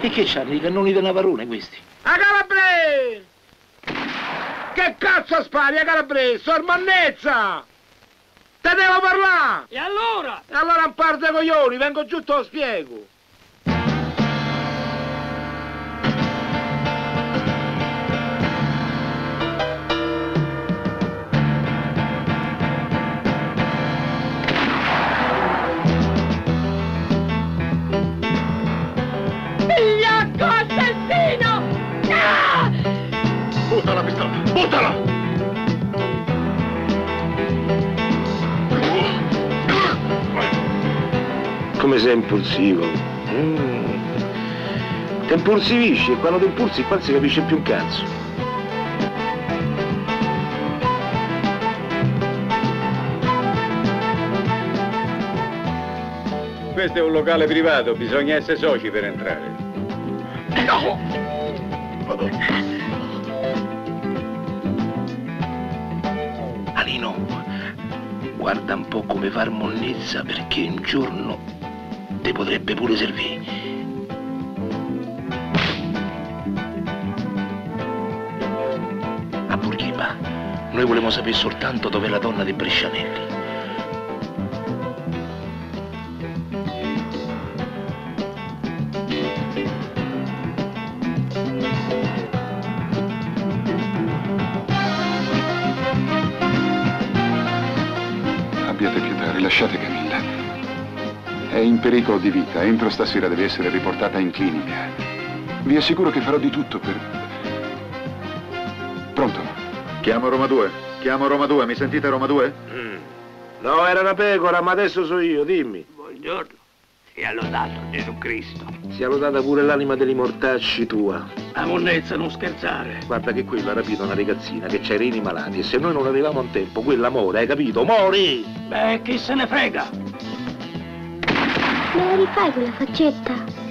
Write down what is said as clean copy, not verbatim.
E che c'hanno, i cannoni da Navarone questi? A Calabrese! Che cazzo spari a Calabrese? Sormannezza! Te devo parlare! E allora? E allora un par dei coglioni, vengo giù e te lo spiego. Buttala pistola! Buttala! Come sei impulsivo? Ti impulsivisci e quando ti impulsi qua non si capisce più un cazzo. Questo è un locale privato, bisogna essere soci per entrare. No! Madonna. No, guarda un po' come far monnezza, perché un giorno te potrebbe pure servire. A Bourguiba noi volevamo sapere soltanto dov'è la donna dei Brescianelli. Abbiate pietà, rilasciate Camilla. È in pericolo di vita, entro stasera deve essere riportata in clinica. Vi assicuro che farò di tutto per... Pronto? Chiamo Roma 2, mi sentite Roma 2? No, era una pecora, ma adesso sono io, dimmi. Buongiorno, sia lodato Gesù Cristo. Sia lodata pure l'anima degli mortacci tua. La monnezza, non scherzare. Guarda che quella ha rapito una ragazzina che c'ha i reni malati e se noi non arrivavamo in tempo, quella muore, hai capito? Mori! Beh, chi se ne frega? Me la rifai quella faccetta?